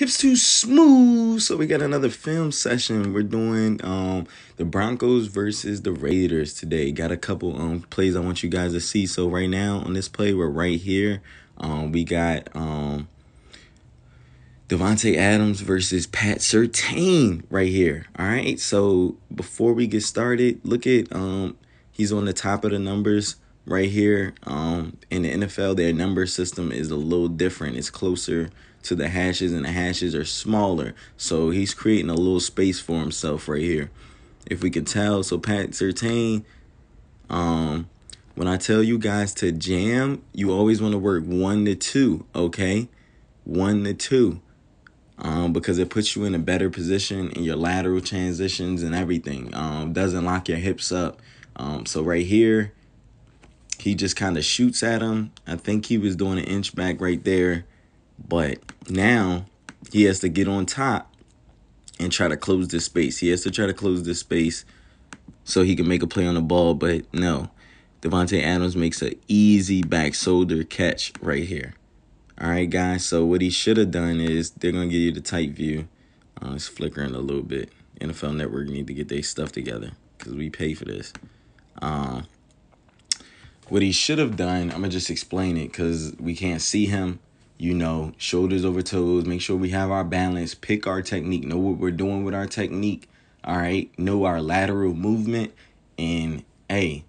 Hipstoosmooth. So we got another film session. We're doing the Broncos versus the Raiders today. Got a couple plays I want you guys to see. So right now on this play, we're right here. We got Davante Adams versus Pat Surtain right here. All right. So before we get started, look at he's on the top of the numbers right here. In the NFL, their number system is a little different. It's closer to the hashes, and the hashes are smaller. So he's creating a little space for himself right here, if we can tell. So Pat Surtain, when I tell you guys to jam, you always want to work 1 to 2, okay? 1 to 2, because it puts you in a better position in your lateral transitions and everything. Doesn't lock your hips up. So right here, he just kind of shoots at him. I think he was doing an inch back right there. But now he has to get on top and try to close this space. He has to try to close this space so he can make a play on the ball. But no, Davante Adams makes an easy back shoulder catch right here. All right, guys. So what he should have done is they're going to give you the tight view. It's flickering a little bit. NFL Network need to get their stuff together because we pay for this. What he should have done, I'm going to just explain it because we can't see him. You know, shoulders over toes. Make sure we have our balance. Pick our technique. Know what we're doing with our technique. All right. Know our lateral movement. And, hey,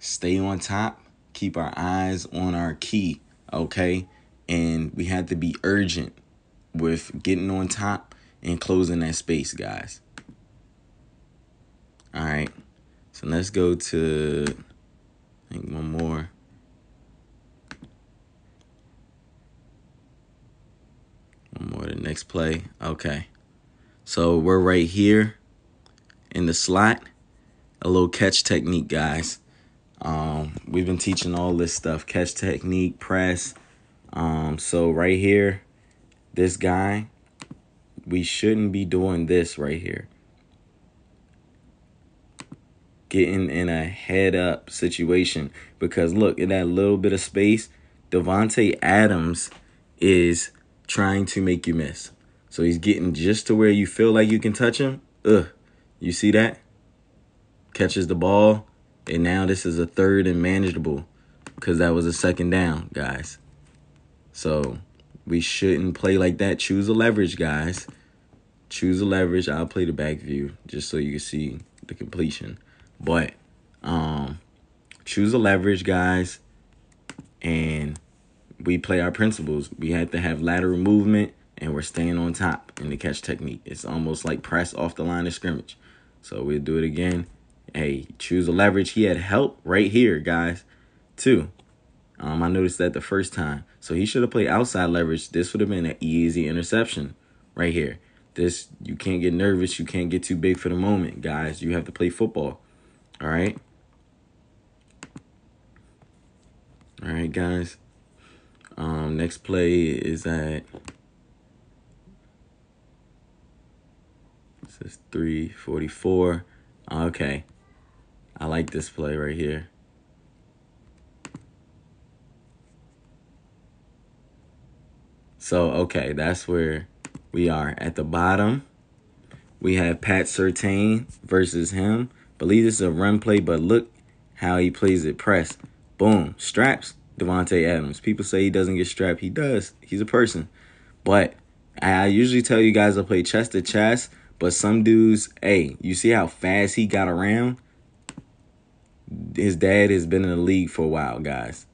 stay on top. Keep our eyes on our key. Okay. And we had to be urgent with getting on top and closing that space, guys. All right. So let's go to, I think, one more. The next play. Okay, so we're right here in the slot. A little catch technique, guys. We've been teaching all this stuff, catch technique, press. So right here, this guy, we shouldn't be doing this right here. Getting in a head up situation, because look at that little bit of space. Davante Adams is trying to make you miss. So he's getting just to where you feel like you can touch him. You see that? Catches the ball. And now this is a third and manageable, because that was a second down, guys. So we shouldn't play like that. Choose a leverage, guys. Choose a leverage. I'll play the back view just so you can see the completion. But choose a leverage, guys. And we play our principles. We had to have lateral movement, and we're staying on top in the catch technique. It's almost like press off the line of scrimmage. So we'll do it again. Hey, choose a leverage. He had help right here, guys, too. I noticed that the first time. So he should have played outside leverage. This would have been an easy interception right here. This, you can't get nervous. You can't get too big for the moment, guys. You have to play football, all right? All right, guys. Next play is at, this is 344. Okay. I like this play right here. So, okay, that's where we are. At the bottom, we have Pat Surtain versus him. I believe this is a run play, but look how he plays it. Press. Boom. Straps. Davante Adams. People say he doesn't get strapped. He does. He's a person. But I usually tell you guys I play chest to chest. But some dudes, hey, you see how fast he got around? His dad has been in the league for a while, guys.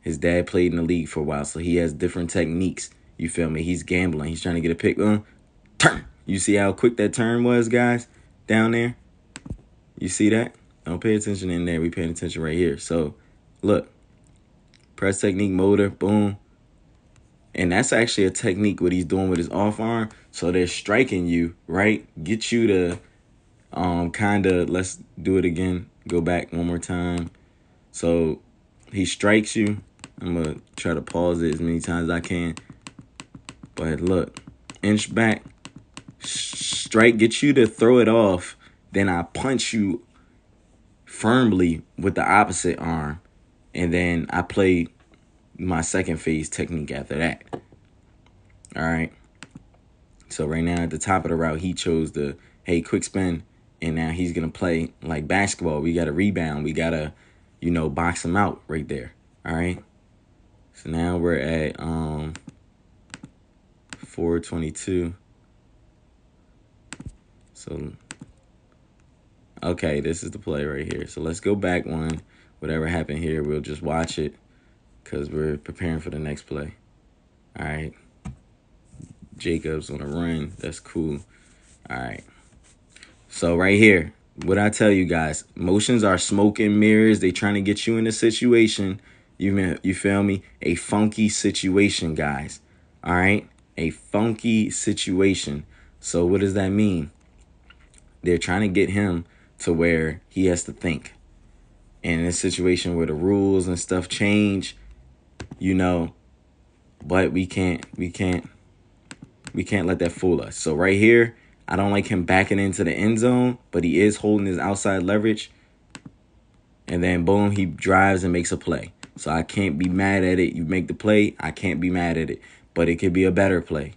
His dad played in the league for a while. So he has different techniques. You feel me? He's gambling. He's trying to get a pick. Turn. You see how quick that turn was, guys? Down there. You see that? Don't pay attention in there. We paying attention right here. So, look. Press technique, motor, boom. And that's actually a technique what he's doing with his off arm. So they're striking you, right? Get you to kind of, let's do it again. Go back one more time. So he strikes you. I'm going to try to pause it as many times as I can. But look, inch back, strike, get you to throw it off. Then I punch you firmly with the opposite arm. And then I play my second phase technique after that. All right. So right now at the top of the route, he chose the, hey, quick spin. And now he's going to play like basketball. We got to rebound. We got to, you know, box him out right there. All right. So now we're at 422. So, okay, this is the play right here. So let's go back one. Whatever happened here, we'll just watch it because we're preparing for the next play. All right. Jacobs on a run. That's cool. All right. So right here, what I tell you guys, motions are smoke and mirrors. They trying to get you in a situation. You feel me? A funky situation, guys. All right? A funky situation. So what does that mean? They're trying to get him to where he has to think. And in a situation where the rules and stuff change, you know, but we can't let that fool us. So right here, I don't like him backing into the end zone, but he is holding his outside leverage. And then, boom, he drives and makes a play. So I can't be mad at it. You make the play, I can't be mad at it. But it could be a better play.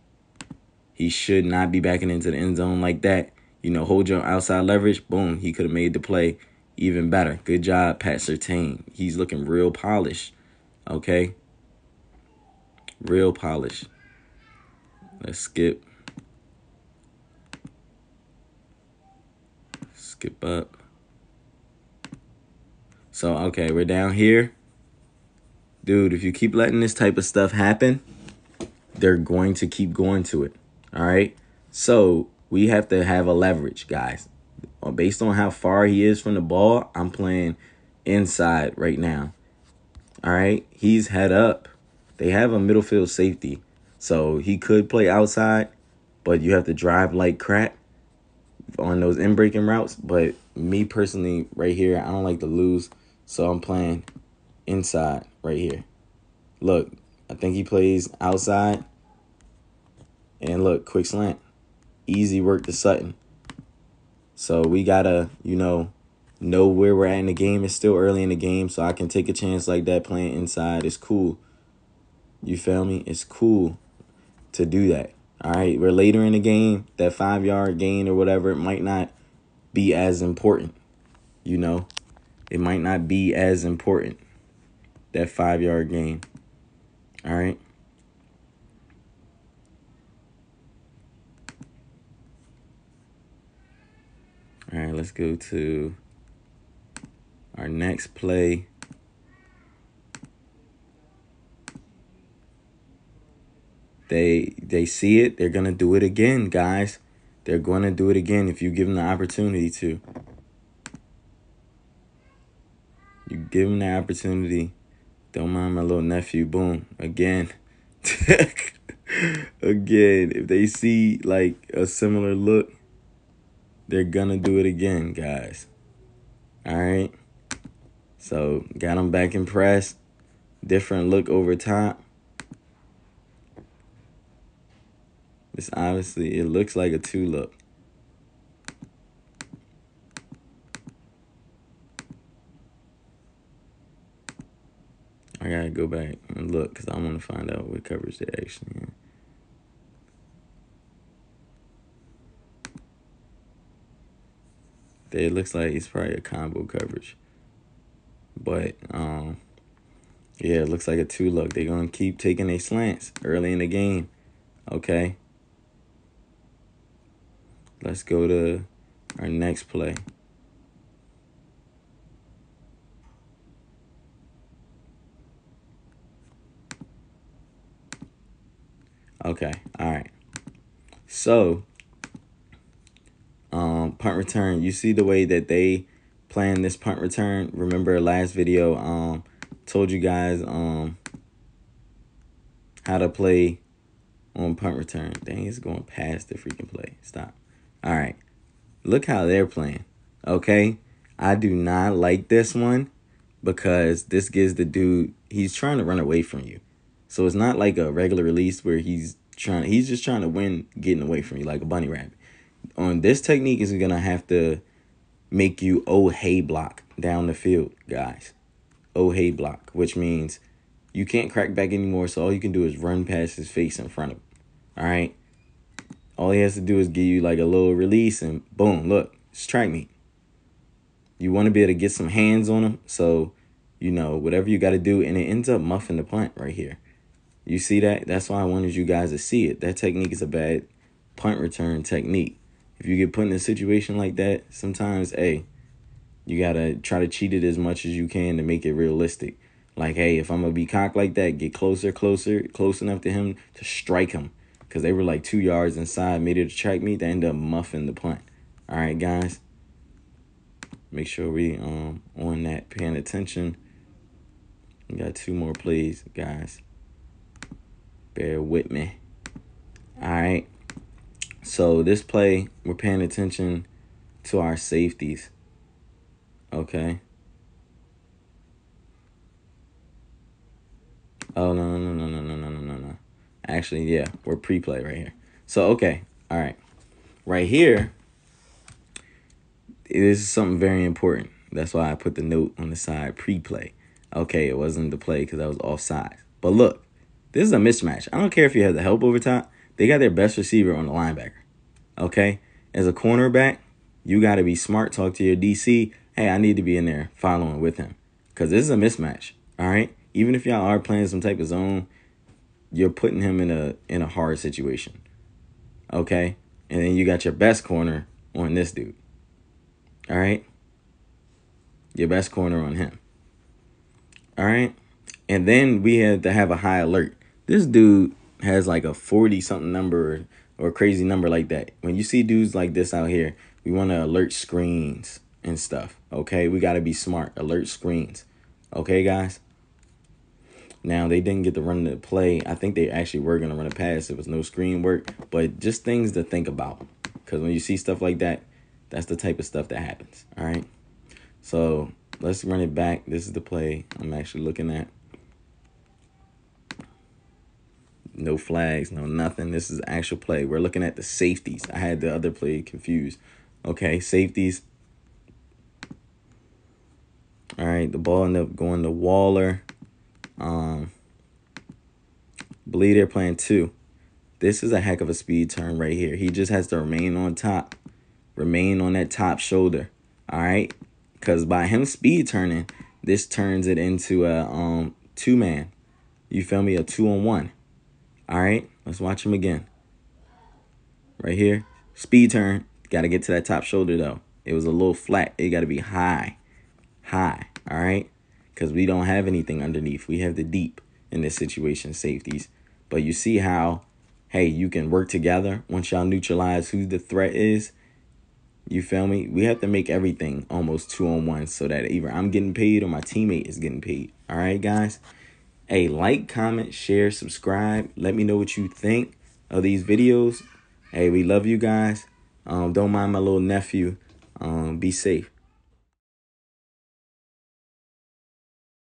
He should not be backing into the end zone like that. You know, hold your outside leverage. Boom, he could have made the play even better. Good job, Pat Surtain. He's looking real polished, okay? Real polished. Let's skip. Skip up. So, okay, we're down here. Dude, if you keep letting this type of stuff happen, they're going to keep going to it, all right? So we have to have a leverage, guys. Based on how far he is from the ball, I'm playing inside right now, all right? He's head up. They have a middle field safety, so he could play outside, but you have to drive like crap on those in-breaking routes. But me personally, right here, I don't like to lose, so I'm playing inside right here. Look, I think he plays outside. And look, quick slant. Easy work to Sutton. So we got to, you know where we're at in the game. It's still early in the game, so I can take a chance like that playing inside. It's cool. You feel me? It's cool to do that. All right, we're later in the game. That 5-yard gain or whatever, it might not be as important, you know. It might not be as important, that 5-yard gain. All right. All right, let's go to our next play. They see it. They're going to do it again, guys. They're going to do it again if you give them the opportunity to. You give them the opportunity. Don't mind my little nephew. Boom. Again. Again. If they see, like, a similar look, they're going to do it again, guys. All right? So, got them back in press. Different look over top. This obviously, it looks like a two look. I gotta go back and look because I want to find out what coverage they actually in. It looks like it's probably a combo coverage. But, yeah, it looks like a two look. They're gonna keep taking their slants early in the game, okay? Let's go to our next play. Okay, all right. So, punt return. You see the way that they plan this punt return. Remember last video, told you guys how to play on punt return. Dang, it's going past the freaking play. Stop. All right, look how they're playing, okay? I do not like this one because this gives the dude, he's trying to run away from you. So it's not like a regular release where he's just trying to win getting away from you like a bunny rabbit. On this technique, is going to have to make you oh hey block down the field, guys. Oh hey block, which means you can't crack back anymore, so all you can do is run past his face in front of him, all right? All he has to do is give you like a little release and boom, look, strike me. You want to be able to get some hands on him. So, you know, whatever you got to do. And it ends up muffing the punt right here. You see that? That's why I wanted you guys to see it. That technique is a bad punt return technique. If you get put in a situation like that, sometimes, hey, you got to try to cheat it as much as you can to make it realistic. Like, hey, if I'm going to be cocked like that, get close enough to him to strike him. Because they were like 2 yards inside, made it to track me. They ended up muffing the punt. All right, guys. Make sure we on that, paying attention. We got two more plays, guys. Bear with me. All right. So this play, we're paying attention to our safeties. Okay. Oh, no. Actually, yeah, we're pre-play right here. So, okay. All right. Right here, this is something very important. That's why I put the note on the side, pre-play. Okay, it wasn't the play because I was offside. But look, this is a mismatch. I don't care if you have the help over top. They got their best receiver on the linebacker. Okay? As a cornerback, you got to be smart. Talk to your DC. Hey, I need to be in there following with him because this is a mismatch. All right? Even if y'all are playing some type of zone, you're putting him in a hard situation. Okay? And then you got your best corner on this dude. All right? Your best corner on him. All right? And then we had to have a high alert. This dude has like a 40-something number or a crazy number like that. When you see dudes like this out here, we want to alert screens and stuff, okay? We got to be smart. Alert screens, okay, guys? Now, they didn't get to run the play. I think they actually were going to run a pass. It was no screen work, but just things to think about because when you see stuff like that, that's the type of stuff that happens, all right? So let's run it back. This is the play I'm actually looking at. No flags, no nothing. This is actual play. We're looking at the safeties. I had the other play confused. Okay, safeties. All right, the ball ended up going to Waller. Believe they're playing two. This is a heck of a speed turn right here. He just has to remain on top. Remain on that top shoulder. All right? Because by him speed turning, this turns it into a two-man. You feel me? A two-on-one. All right, let's watch him again. Right here, speed turn. Got to get to that top shoulder, though. It was a little flat. It got to be high, all right? Because we don't have anything underneath. We have the deep in this situation, safeties. But you see how, hey, you can work together once y'all neutralize who the threat is. You feel me? We have to make everything almost two-on-one so that either I'm getting paid or my teammate is getting paid. All right, guys? Hey, like, comment, share, subscribe. Let me know what you think of these videos. Hey, we love you guys. Don't mind my little nephew. Be safe.